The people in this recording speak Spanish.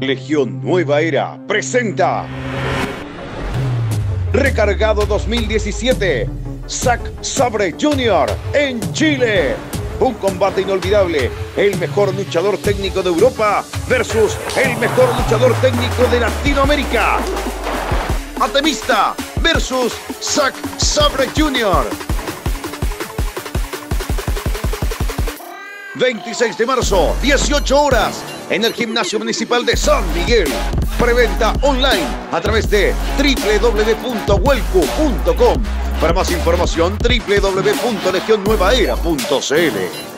Legión Nueva Era presenta Recargado 2017, Zack Sabre Jr. en Chile. Un combate inolvidable, el mejor luchador técnico de Europa versus el mejor luchador técnico de Latinoamérica. Atemista versus Zack Sabre Jr. 26 de marzo, 18 horas, en el Gimnasio Municipal de San Miguel. Preventa online a través de www.huelcu.com. Para más información, www.legionnuevaera.cl.